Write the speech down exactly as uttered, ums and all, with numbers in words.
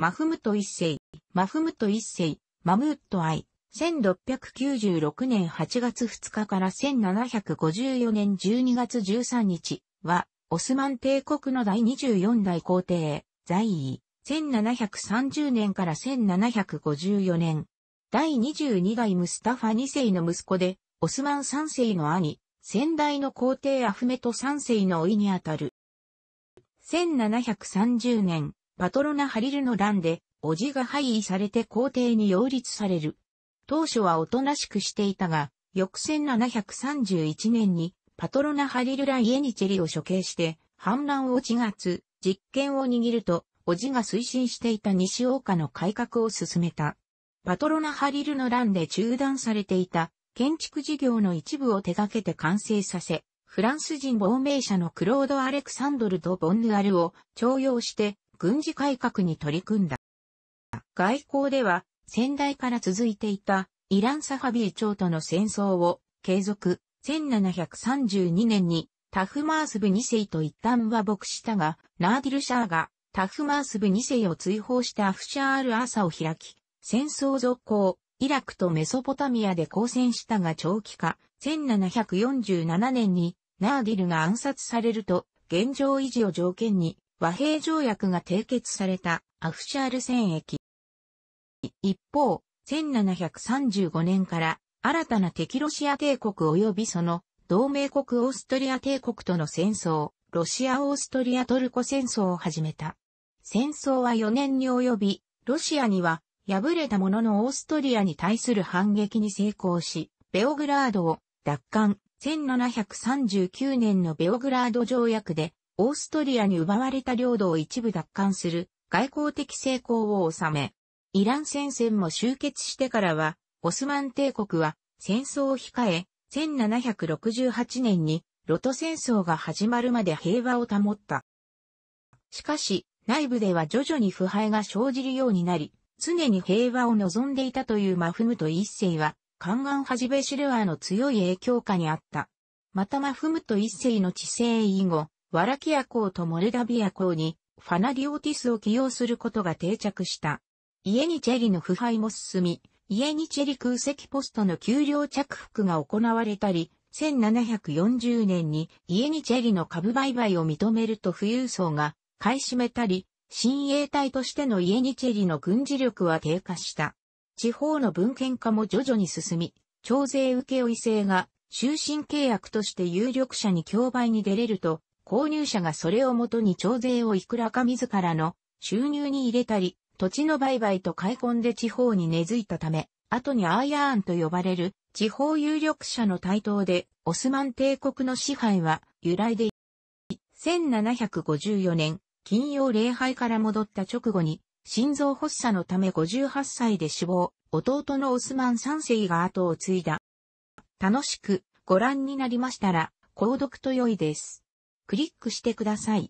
マフムト一世、マフムト一世、マムーット愛、せんろっぴゃくきゅうじゅうろくねんはちがつふつかからせんななひゃくごじゅうよねんじゅうにがつじゅうさんにちは、オスマン帝国の第にじゅうよんだい皇帝、在位、せんななひゃくさんじゅうねんからせんななひゃくごじゅうよねん。第にじゅうにだいムスタファにせいの息子で、オスマンさんせいの兄、先代の皇帝アフメトさんせいの甥にあたる。せんななひゃくさんじゅうねん、パトロナ・ハリルの乱で、叔父が廃位されて皇帝に擁立される。当初はおとなしくしていたが、翌せんななひゃくさんじゅういちねんに、パトロナ・ハリルらイエニチェリを処刑して、反乱を鎮圧、実権を握ると、叔父が推進していた西欧化の改革を進めた。パトロナ・ハリルの乱で中断されていた建築事業の一部を手掛けて完成させ、フランス人亡命者のクロード・アレクサンドル・ド・ボンヌアルを重用して軍事改革に取り組んだ。外交では先代から続いていたイラン・サファビー朝との戦争を継続、せんななひゃくさんじゅうにねんにタフマースブにせいと一旦和睦したが、ナーディル・シャーがタフマースブにせいを追放してアフシャール・アーサを開き、戦争続行、イラクとメソポタミアで交戦したが長期化、せんななひゃくよんじゅうななねんにナーディルが暗殺されると、現状維持を条件に和平条約が締結されたアフシャール戦役。一方、せんななひゃくさんじゅうごねんから新たな敵ロシア帝国及びその同盟国オーストリア帝国との戦争、ロシア・オーストリア・トルコ戦争を始めた。戦争はよねんに及び、ロシアには敗れたもののオーストリアに対する反撃に成功し、ベオグラードを奪還。せんななひゃくさんじゅうきゅうねんのベオグラード条約で、オーストリアに奪われた領土を一部奪還する外交的成功を収め、イラン戦線も終結してからは、オスマン帝国は戦争を控え、せんななひゃくろくじゅうはちねんにロト戦争が始まるまで平和を保った。しかし、内部では徐々に腐敗が生じるようになり、常に平和を望んでいたというマフムト一世は、カンガンハジベシルワーの強い影響下にあった。またマフムト一世の治世以後、ワラキア公とモルダビア公にファナディオティスを起用することが定着した。イエニチェリの腐敗も進み、イエニチェリ空席ポストの給料着服が行われたり、せんななひゃくよんじゅうねんにイエニチェリの株売買を認めると富裕層が買い占めたり、親衛隊としてのイエニチェリの軍事力は低下した。地方の文献化も徐々に進み、徴税請負制が終身契約として有力者に競売に出れると、購入者がそれをもとに徴税をいくらか自らの収入に入れたり、土地の売買と買い込んで地方に根付いたため、後にアーヤーンと呼ばれる地方有力者の台頭で、オスマン帝国の支配は揺らいでいた。せんななひゃくごじゅうよねん、金曜礼拝から戻った直後に、心臓発作のためごじゅうはっさいで死亡、弟のオスマンさんせいが後を継いだ。楽しくご覧になりましたら、購読と良いです。クリックしてください。